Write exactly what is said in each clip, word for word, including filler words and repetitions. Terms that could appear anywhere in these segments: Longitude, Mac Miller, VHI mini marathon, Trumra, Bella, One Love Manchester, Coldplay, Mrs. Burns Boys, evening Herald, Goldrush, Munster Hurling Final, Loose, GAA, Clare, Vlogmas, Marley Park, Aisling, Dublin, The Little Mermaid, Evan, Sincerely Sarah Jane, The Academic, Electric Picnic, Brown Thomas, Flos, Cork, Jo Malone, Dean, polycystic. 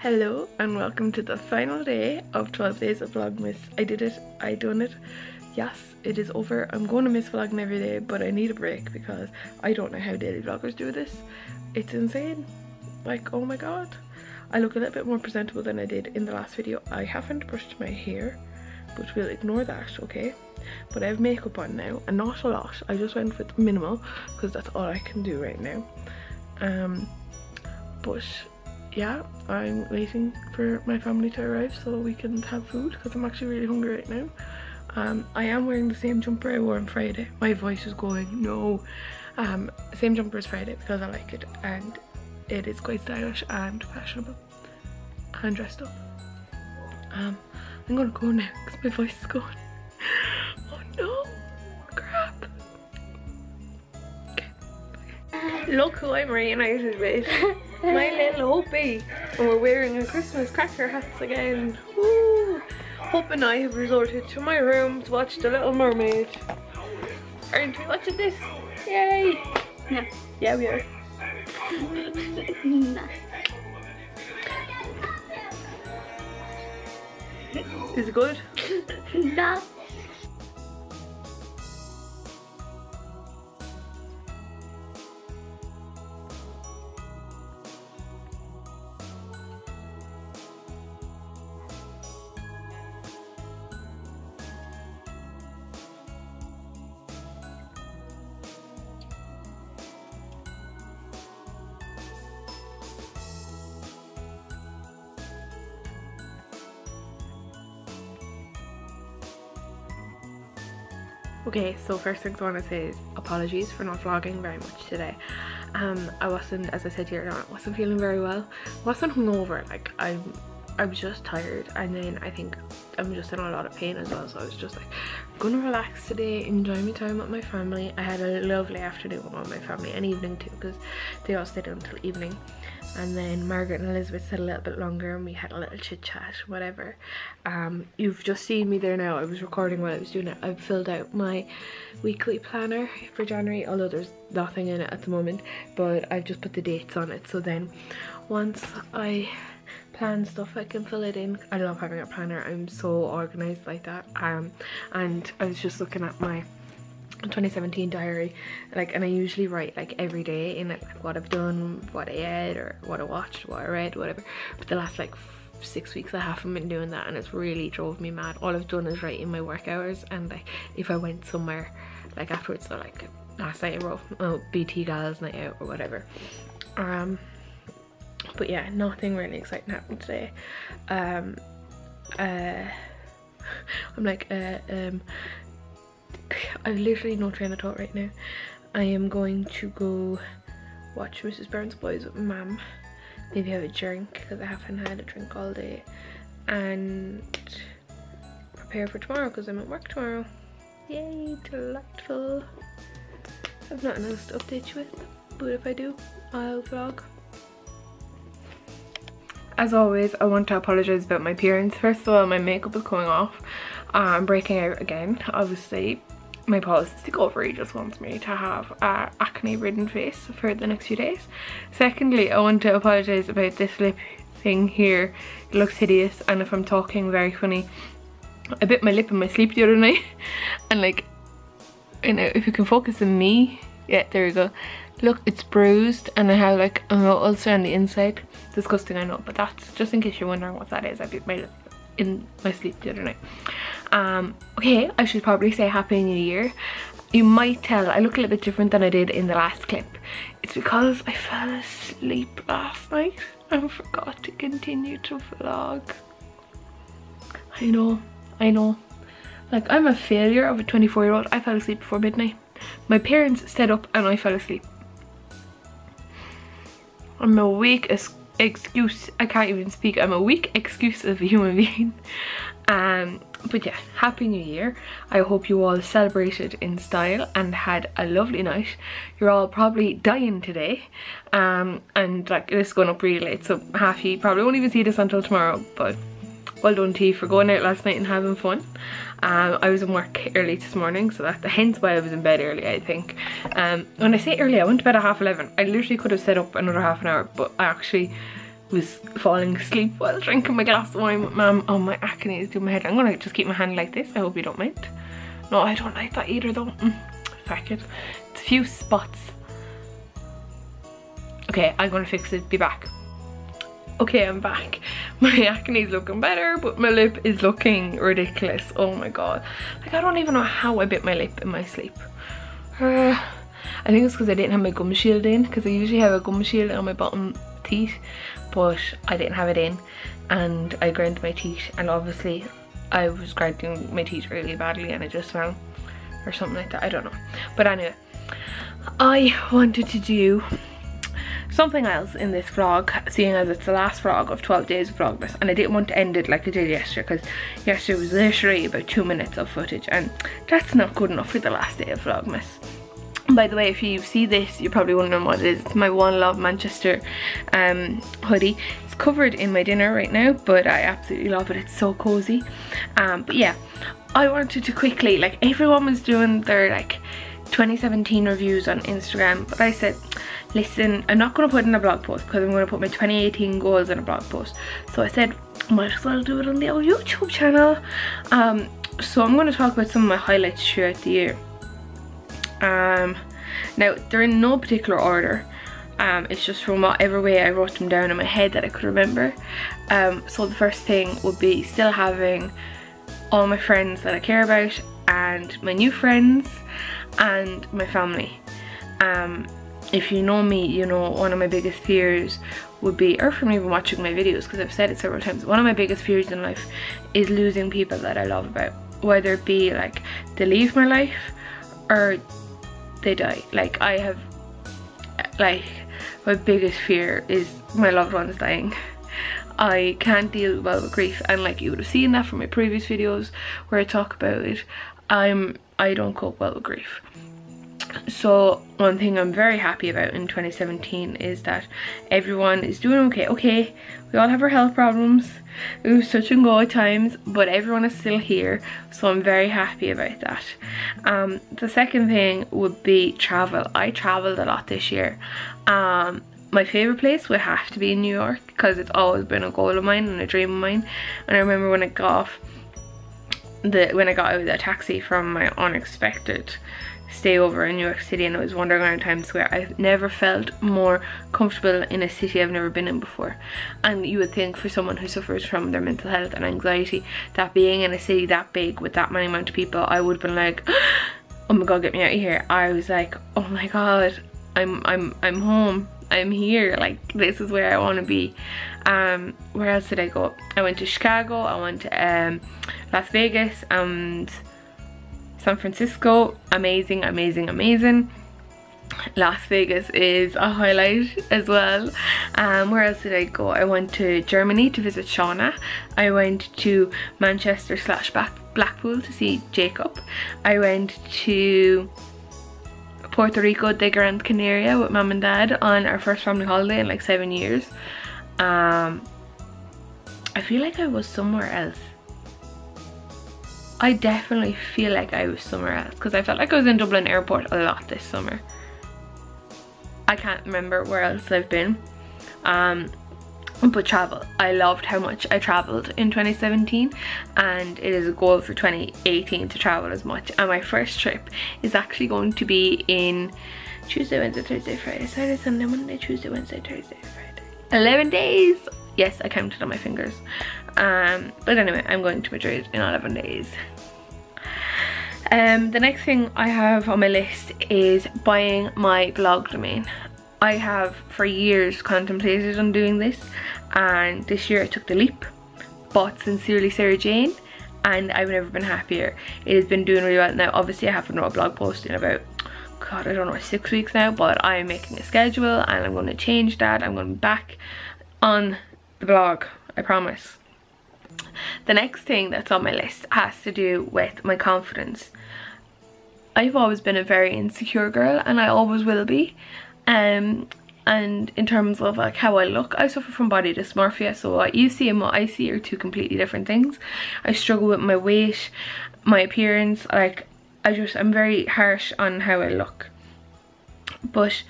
Hello and welcome to the final day of twelve days of Vlogmas. I did it, I done it. Yes, it is over. I'm going to miss vlogging every day, but I need a break because I don't know how daily vloggers do this. It's insane. Like, oh my god. I look a little bit more presentable than I did in the last video. I haven't brushed my hair, but we'll ignore that, okay? But I have makeup on now, and not a lot. I just went with minimal because that's all I can do right now. Um, but... yeah, I'm waiting for my family to arrive so we can have food because I'm actually really hungry right now. Um, I am wearing the same jumper I wore on Friday. My voice is going, no. Um, same jumper as Friday because I like it and it is quite stylish and fashionable and dressed up. Um, I'm gonna go now because my voice is going, oh no, crap. Okay. Look who I'm reunited with. My little Hopi, and we're wearing our Christmas cracker hats again. Woo! Hope and I have resorted to my room to watch The Little Mermaid. Aren't we watching this? Yay! Nah. Yeah, we are. Nah. Is it good? Nah. Okay, so first things I want to say is apologies for not vlogging very much today. Um, I wasn't, as I said here, I wasn't feeling very well. I wasn't hungover, like I'm, I'm just tired, and then I think I'm just in a lot of pain as well. So I was just like, I'm gonna relax today, enjoy my time with my family. I had a lovely afternoon with all my family and evening too, because they all stayed until evening. And then Margaret and Elizabeth said a little bit longer and we had a little chit chat, whatever. Um, you've just seen me there now. I was recording while I was doing it. I've filled out my weekly planner for January, although there's nothing in it at the moment, but I've just put the dates on it. So then once I plan stuff, I can fill it in. I love having a planner. I'm so organized like that. Um, and I was just looking at my twenty seventeen diary, like, and I usually write like every day in it, like what I've done, what I ate, or what I watched, what I read, whatever. But the last like six weeks I haven't been doing that, and it's really drove me mad. All I've done is write in my work hours, and like if I went somewhere like afterwards. So like last night I wrote, oh, B T Gals night out or whatever. Um but yeah, nothing really exciting happened today. Um uh I'm like uh um I've literally no train of thought right now. I am going to go watch Missus Burns Boys with my mum. Maybe have a drink because I haven't had a drink all day, and prepare for tomorrow because I'm at work tomorrow. Yay, delightful. I've nothing else to update you with, but if I do, I'll vlog. As always, I want to apologise about my appearance. First of all, my makeup is coming off. I'm um, breaking out again, obviously. My polycystic ovary just wants me to have an acne ridden face for the next few days. Secondly, I want to apologise about this lip thing here. It looks hideous, and if I'm talking very funny, I bit my lip in my sleep the other night. And like, you know, if you can focus on me, yeah, there we go. Look, it's bruised, and I have like an ulcer on the inside. Disgusting, I know, but that's just in case you're wondering what that is. I bit my lip in my sleep the other night. Um, okay, I should probably say Happy New Year. You might tell I look a little bit different than I did in the last clip. It's because I fell asleep last night and forgot to continue to vlog. I know, I know. Like, I'm a failure of a twenty-four year old. I fell asleep before midnight. My parents stayed up and I fell asleep. I'm a weak excuse. I can't even speak. I'm a weak excuse of a human being. Um, but yeah, Happy New Year. I hope you all celebrated in style and had a lovely night. You're all probably dying today, um, and like this is going up really late, so half you probably won't even see this until tomorrow, but well done to you for going out last night and having fun. Um, I was in work early this morning, so that's hence why I was in bed early, I think. Um, when I say early, I went to bed at half eleven. I literally could have set up another half an hour, but I actually was falling asleep while drinking my glass of wine with Mum. Oh, my acne is doing my head. I'm gonna just keep my hand like this. I hope you don't mind. No, I don't like that either though. Mm, fuck it. It's a few spots. Okay, I'm gonna fix it. Be back. Okay, I'm back. My acne is looking better, but my lip is looking ridiculous. Oh my god. Like, I don't even know how I bit my lip in my sleep. Uh, I think it's because I didn't have my gum shield in, because I usually have a gum shield on my bottom teeth, but I didn't have it in and I ground my teeth, and obviously I was grinding my teeth really badly and I just fell or something like that. I don't know. But anyway, I wanted to do something else in this vlog, seeing as it's the last vlog of twelve days of Vlogmas, and I didn't want to end it like I did yesterday, because yesterday was literally about two minutes of footage and that's not good enough for the last day of Vlogmas. By the way, if you see this, you're probably wondering what it is. It's my One Love Manchester um, hoodie. It's covered in my dinner right now, but I absolutely love it. It's so cozy. Um, but yeah, I wanted to quickly, like, everyone was doing their like twenty seventeen reviews on Instagram, but I said, listen, I'm not going to put in a blog post because I'm going to put my twenty eighteen goals in a blog post. So I said, might as well do it on the old YouTube channel. Um, so I'm going to talk about some of my highlights throughout the year. Um, now they're in no particular order, um, it's just from whatever way I wrote them down in my head that I could remember. Um, so the first thing would be still having all my friends that I care about and my new friends and my family. Um, if you know me, you know one of my biggest fears would be, or from even watching my videos, because I've said it several times, one of my biggest fears in life is losing people that I love about, whether it be like they leave my life or they die. Like, I have, like, my biggest fear is my loved ones dying. I can't deal well with grief, and like you would have seen that from my previous videos where I talk about it, I'm I don't cope well with grief. So one thing I'm very happy about in twenty seventeen is that everyone is doing okay. Okay, we all have our health problems, it was touch and go at times, but everyone is still here, so I'm very happy about that. Um, the second thing would be travel. I travelled a lot this year. Um, my favourite place would have to be New York, because it's always been a goal of mine and a dream of mine, and I remember when I got off the, when I got out of the taxi from my unexpected stay over in New York City and I was wandering around Times Square, I've never felt more comfortable in a city I've never been in before. And you would think, for someone who suffers from their mental health and anxiety, that being in a city that big with that many amount of people, I would have been like, oh my god, get me out of here. I was like, oh my god, I'm I'm I'm home, I'm here, like, this is where I want to be. Um, where else did I go? I went to Chicago, I went to um, Las Vegas and San Francisco. Amazing, amazing, amazing. Las Vegas is a highlight as well. Um, where else did I go? I went to Germany to visit Shauna. I went to Manchester slash Blackpool to see Jacob. I went to Puerto Rico de Gran Canaria with Mum and Dad on our first family holiday in like seven years. Um, I feel like I was somewhere else. I definitely feel like I was somewhere else, because I felt like I was in Dublin airport a lot this summer. I can't remember where else I've been. Um, but travel. I loved how much I travelled in twenty seventeen, and it is a goal for twenty eighteen to travel as much. And my first trip is actually going to be in Tuesday, Wednesday, Thursday, Friday, Saturday, Sunday, Monday, Tuesday, Wednesday, Thursday, Friday. eleven days! Yes, I counted on my fingers. Um, but anyway, I'm going to Madrid in eleven days. Um, the next thing I have on my list is buying my blog domain. I have for years contemplated on doing this, and this year I took the leap, bought Sincerely Sarah Jane, and I've never been happier. It has been doing really well. Now obviously I haven't wrote a blog post in about, god, I don't know, six weeks now, but I'm making a schedule and I'm going to change that. I'm going back on the blog, I promise. The next thing that's on my list has to do with my confidence. I've always been a very insecure girl, and I always will be. Um, and in terms of like how I look, I suffer from body dysmorphia, so what you see and what I see are two completely different things. I struggle with my weight, my appearance, like I just, I'm very harsh on how I look. But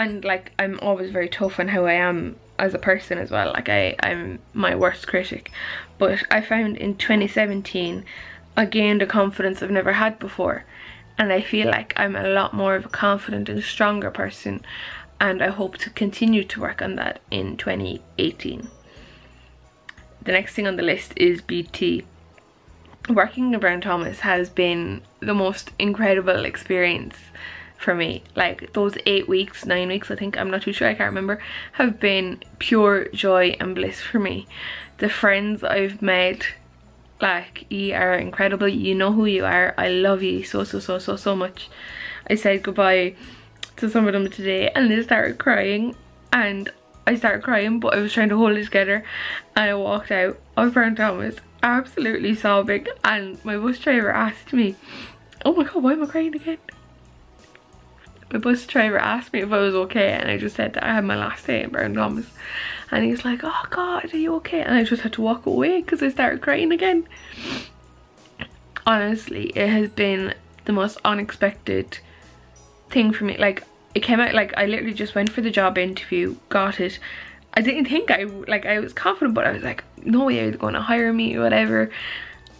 And like, I'm always very tough on how I am as a person as well. Like I, I'm my worst critic. But I found in twenty seventeen, I gained a confidence I've never had before. And I feel like I'm a lot more of a confident and stronger person. And I hope to continue to work on that in twenty eighteen. The next thing on the list is B T. Working in Brown Thomas has been the most incredible experience for me. Like those eight weeks, nine weeks I think, I'm not too sure, I can't remember, have been pure joy and bliss for me. The friends I've made, like, you are incredible, you know who you are, I love you so, so, so, so, so much. I said goodbye to some of them today and they started crying, and I started crying, but I was trying to hold it together, and I walked out of Brown Thomas absolutely sobbing, and my bus driver asked me, oh my god, why am I crying again? My bus driver asked me if I was okay, and I just said that I had my last day in Brown Thomas, and he's like, oh god, are you okay? And I just had to walk away because I started crying again. Honestly, it has been the most unexpected thing for me. Like, it came out, like, I literally just went for the job interview, got it. I didn't think I, like, I was confident, but I was like, no way they're going to hire me or whatever.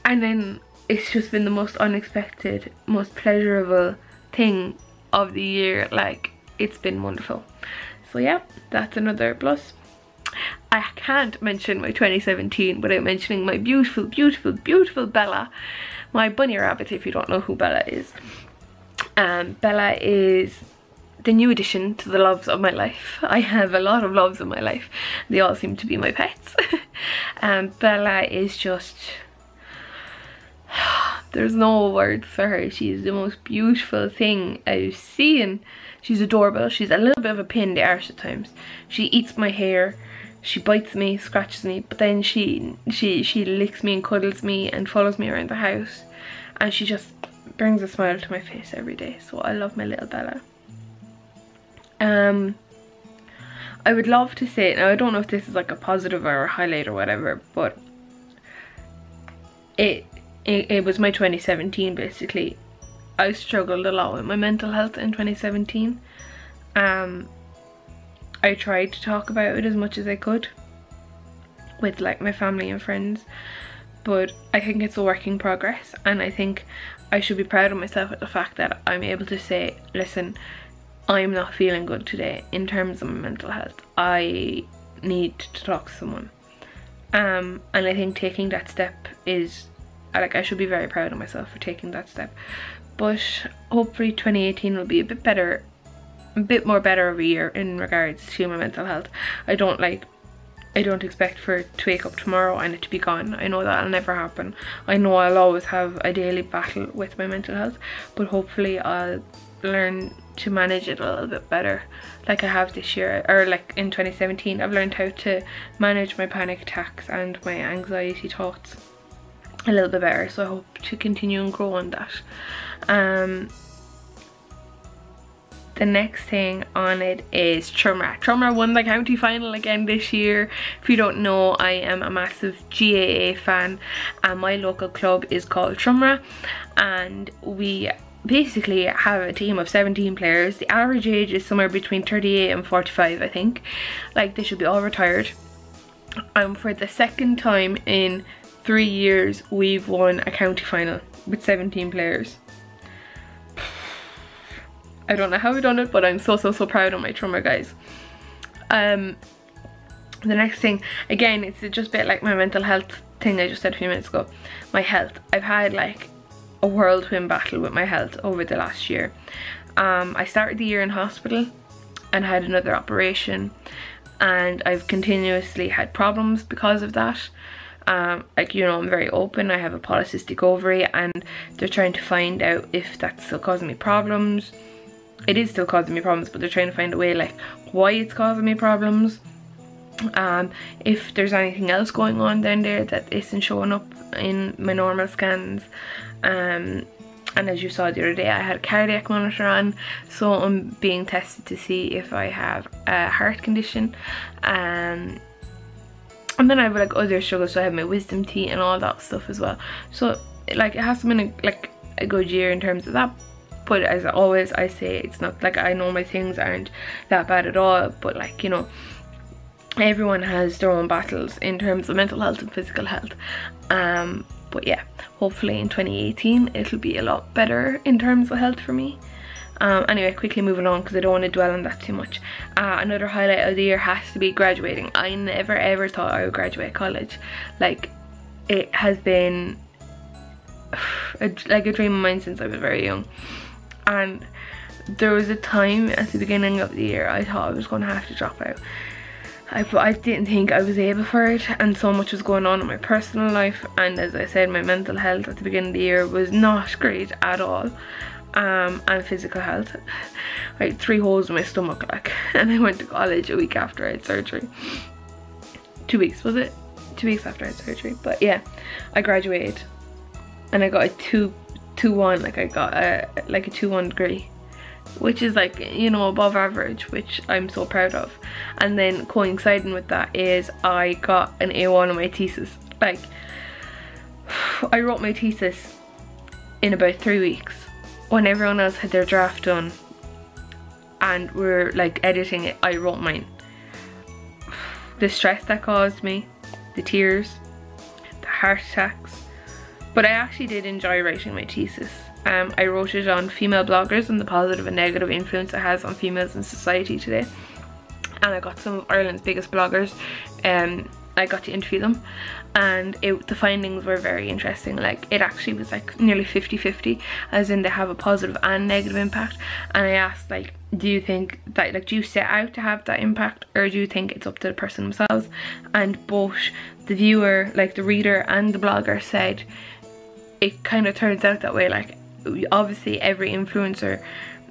And then it's just been the most unexpected, most pleasurable thing of the year. Like, it's been wonderful. So yeah, that's another plus. I can't mention my twenty seventeen without mentioning my beautiful, beautiful, beautiful Bella, my bunny rabbit, if you don't know who Bella is. Um, Bella is the new addition to the loves of my life. I have a lot of loves in my life. They all seem to be my pets. um, Bella is just... there's no words for her. She is the most beautiful thing I've seen. She's adorable. She's a little bit of a pain in the arse at times. She eats my hair. She bites me, scratches me, but then she, she, she licks me and cuddles me and follows me around the house. And she just brings a smile to my face every day. So I love my little Bella. Um, I would love to say, now I don't know if this is like a positive or a highlight or whatever, but it, it, it was my twenty seventeen basically. I struggled a lot with my mental health in twenty seventeen. Um, I tried to talk about it as much as I could with like my family and friends, but I think it's a work in progress, and I think I should be proud of myself at the fact that I'm able to say, listen, I'm not feeling good today in terms of my mental health. I need to talk to someone. Um, and I think taking that step is, like, I should be very proud of myself for taking that step. But hopefully twenty eighteen will be a bit better, a bit more better every year in regards to my mental health. I don't like, I don't expect for it to wake up tomorrow and it to be gone. I know that'll never happen. I know I'll always have a daily battle with my mental health, but hopefully I'll learn to manage it a little bit better, like I have this year, or like in twenty seventeen I've learned how to manage my panic attacks and my anxiety thoughts a little bit better, so I hope to continue and grow on that. Um, the next thing on it is Trumra. Trumra won the county final again this year. If you don't know, I am a massive G A A fan and my local club is called Trumra, and we basically have a team of seventeen players. The average age is somewhere between thirty-eight and forty-five, I think. Like, they should be all retired. And for the second time in three years we've won a county final with seventeen players. I don't know how we've done it, but I'm so, so, so proud of my Trumra guys. Um, the next thing, again, it's just a bit like my mental health thing I just said a few minutes ago. My health. I've had like a whirlwind battle with my health over the last year. Um, I started the year in hospital and had another operation, and I've continuously had problems because of that. Um, like, you know, I'm very open, I have a polycystic ovary, and they're trying to find out if that's still causing me problems. It is still causing me problems, but they're trying to find a way, like, why it's causing me problems. Um, if there's anything else going on down there that isn't showing up in my normal scans. Um, and as you saw the other day, I had a cardiac monitor on, so I'm being tested to see if I have a heart condition. Um, and then I have like other struggles, so I have my wisdom teeth and all that stuff as well. So like, it hasn't been a, like a good year in terms of that, But as always, I say, it's not like, I know my things aren't that bad at all, but like, you know, everyone has their own battles in terms of mental health and physical health. Um, but yeah, hopefully in twenty eighteen it'll be a lot better in terms of health for me. Um, anyway, quickly moving on because I don't want to dwell on that too much. Uh, another highlight of the year has to be graduating. I never ever thought I would graduate college. Like, it has been a, like a dream of mine since I was very young. And there was a time at the beginning of the year I thought I was going to have to drop out. I, I didn't think I was able for it, and so much was going on in my personal life, and as I said, my mental health at the beginning of the year was not great at all, um, and physical health. I had three holes in my stomach, like, and I went to college a week after I had surgery. Two weeks, was it? Two weeks after I had surgery, but yeah, I graduated, and I got a two, two one, like I got a like a two one degree. Which is like, you know, above average, which I'm so proud of. And then coinciding with that is I got an A one on my thesis. Like, I wrote my thesis in about three weeks when everyone else had their draft done and were like editing it. I wrote mine. The stress that caused me, the tears, the heart attacks, but I actually did enjoy writing my thesis. Um, I wrote it on female bloggers and the positive and negative influence it has on females in society today, and I got some of Ireland's biggest bloggers, and um, I got to interview them, and it, the findings were very interesting. Like, it actually was like nearly fifty fifty, as in they have a positive and negative impact. And I asked, like, do you think that, like, do you set out to have that impact, or do you think it's up to the person themselves? And both the viewer, like the reader and the blogger, said it kind of turns out that way. Like, obviously every influencer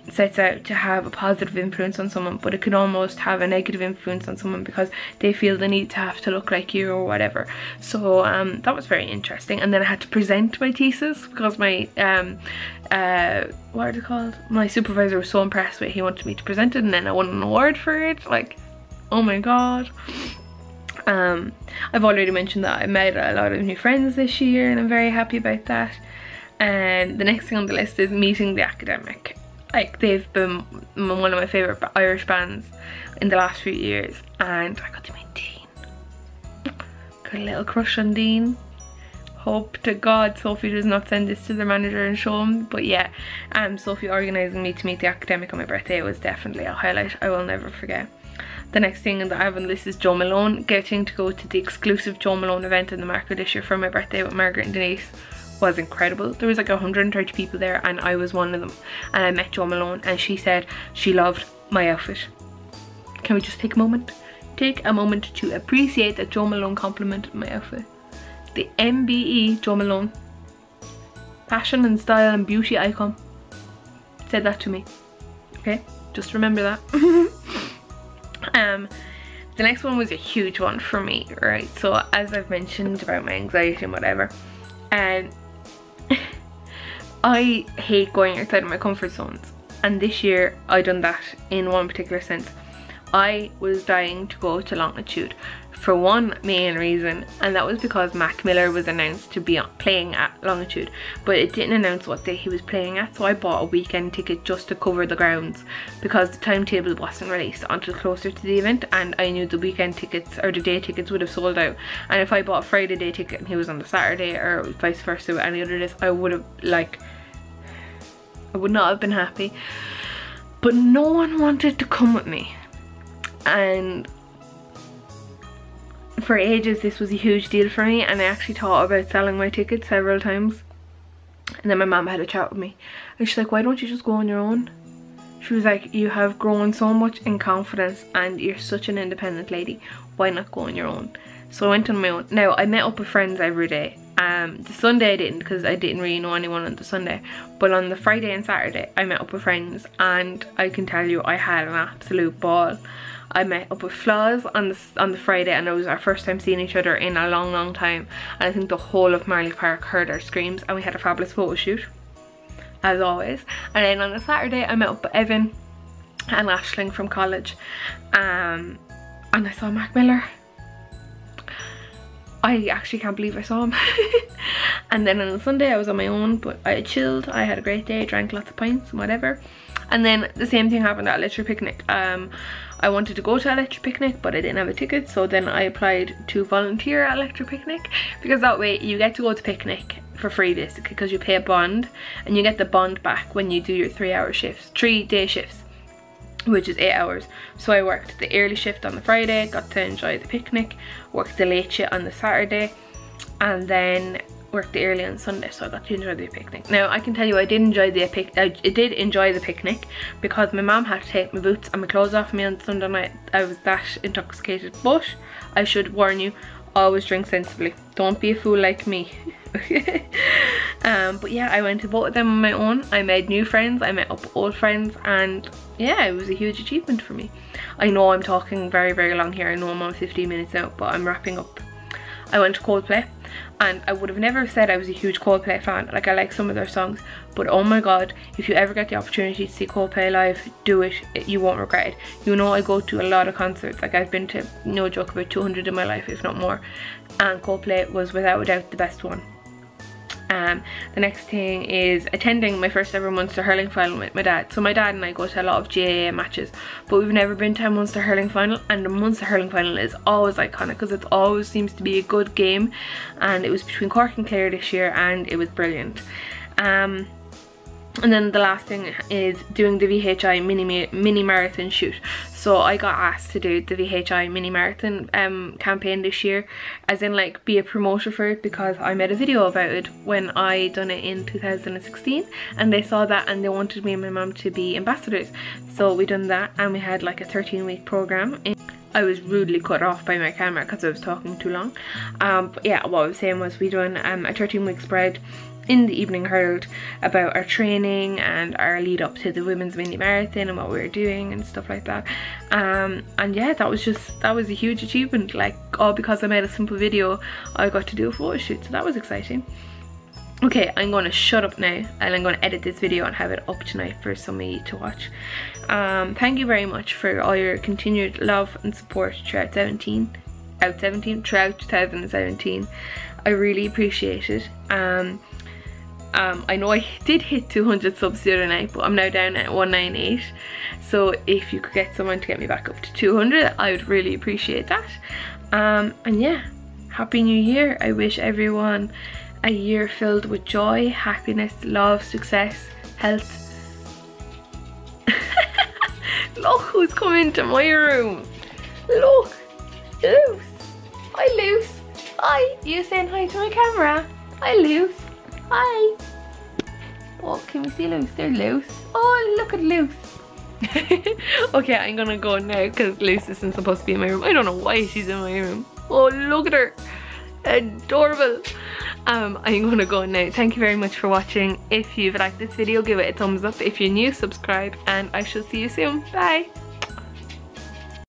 sets out to have a positive influence on someone, but it can almost have a negative influence on someone because they feel the need to have to look like you or whatever. So um, that was very interesting. And then I had to present my thesis because my um, uh, what are they called? My supervisor was so impressed with it, he wanted me to present it, and then I won an award for it. Like, oh my god. Um, I've already mentioned that I met a lot of new friends this year, and I'm very happy about that. And the next thing on the list is meeting The Academic. Like, they've been one of my favourite Irish bands in the last few years, and I got to meet Dean. Got a little crush on Dean. Hope to God Sophie does not send this to their manager and show him. But yeah, um, Sophie organising me to meet The Academic on my birthday was definitely a highlight I will never forget. The next thing that I have on the list is Jo Malone. Getting to go to the exclusive Jo Malone event in the market this year for my birthday with Margaret and Denise was incredible. There was like one hundred and thirty people there, and I was one of them, and I met Jo Malone, and she said she loved my outfit. Can we just take a moment? Take a moment to appreciate that Jo Malone complimented my outfit. The M B E Jo Malone, fashion and style and beauty icon, said that to me. Okay, just remember that. um, the next one was a huge one for me, right? So as I've mentioned about my anxiety and whatever, and I hate going outside of my comfort zones, and this year I done that in one particular sense. I was dying to go to Longitude for one main reason, and that was because Mac Miller was announced to be playing at Longitude, but it didn't announce what day he was playing at, so I bought a weekend ticket just to cover the grounds because the timetable wasn't released until closer to the event, and I knew the weekend tickets or the day tickets would have sold out, and if I bought a Friday day ticket and he was on the Saturday or vice versa with any other days, I would have, like, I would not have been happy. But no one wanted to come with me, and for ages this was a huge deal for me, and I actually thought about selling my ticket several times. And then my mum had a chat with me, and she's like, why don't you just go on your own? She was like, you have grown so much in confidence and you're such an independent lady, why not go on your own? So I went on my own. Now, I met up with friends every day. Um, the Sunday I didn't, because I didn't really know anyone on the Sunday, but on the Friday and Saturday I met up with friends, and I can tell you I had an absolute ball. I met up with Flos on the, on the Friday, and it was our first time seeing each other in a long, long time. And I think the whole of Marley Park heard our screams, and we had a fabulous photo shoot, as always. And then on the Saturday, I met up with Evan and Aisling from college, um, and I saw Mac Miller. I actually can't believe I saw him. And then on Sunday I was on my own, but I chilled, I had a great day, drank lots of pints and whatever. And then the same thing happened at Electric Picnic. Um, I wanted to go to Electric Picnic, but I didn't have a ticket, so then I applied to volunteer at Electric Picnic, because that way you get to go to picnic for free basically, because you pay a bond and you get the bond back when you do your three hour shifts, three day shifts, which is eight hours. So I worked the early shift on the Friday, got to enjoy the picnic, worked the late shift on the Saturday, and then worked the early on Sunday, so I got to enjoy the picnic. Now I can tell you I did enjoy the pic I did enjoy the picnic because my mum had to take my boots and my clothes off me on Sunday night. I was that intoxicated, but I should warn you, always drink sensibly. Don't be a fool like me. Um, but yeah, I went to both of them on my own. I made new friends, I met up old friends, and yeah, it was a huge achievement for me. I know I'm talking very very long here, I know I'm on fifteen minutes out, but I'm wrapping up. I went to Coldplay, and I would have never said I was a huge Coldplay fan, like I like some of their songs, but oh my god, if you ever get the opportunity to see Coldplay live, do it, you won't regret it. You know, I go to a lot of concerts, like I've been to, no joke, about two hundred in my life, if not more, and Coldplay was without a doubt the best one. Um, the next thing is attending my first ever Munster Hurling Final with my dad. So my dad and I go to a lot of G A A matches, but we've never been to a Munster Hurling Final, and the Munster Hurling Final is always iconic because it always seems to be a good game, and it was between Cork and Clare this year, and it was brilliant. Um, and then the last thing is doing the V H I mini mini marathon shoot. So I got asked to do the V H I mini marathon um, campaign this year, as in like be a promoter for it, because I made a video about it when I done it in two thousand sixteen, and they saw that and they wanted me and my mum to be ambassadors. So we done that, and we had like a thirteen week program. I was rudely cut off by my camera because I was talking too long. Um, but yeah, what I was saying was we done um, a thirteen week spread in the Evening Herald about our training and our lead up to the women's mini marathon and what we were doing and stuff like that. Um, and yeah, that was just, that was a huge achievement, like all because I made a simple video I got to do a photo shoot, so that was exciting. Okay, I'm going to shut up now, and I'm going to edit this video and have it up tonight for somebody to watch. Um, thank you very much for all your continued love and support throughout seventeen, out seventeen, throughout two thousand seventeen. I really appreciate it. Um, Um, I know I did hit two hundred subs the other night, but I'm now down at one ninety-eight, so if you could get someone to get me back up to two hundred, I would really appreciate that. Um, and yeah, Happy New Year. I wish everyone a year filled with joy, happiness, love, success, health. Look who's come into my room. Look, Loose. Hi Loose. Hi, you saying hi to my camera? Hi Loose. Hi! Oh, can we see Loose? They're Loose. Oh, look at Loose. Okay, I'm gonna go now because Loose isn't supposed to be in my room. I don't know why she's in my room. Oh, look at her. Adorable. Um, I'm gonna go now. Thank you very much for watching. If you've liked this video, give it a thumbs up. If you're new, subscribe, and I shall see you soon. Bye!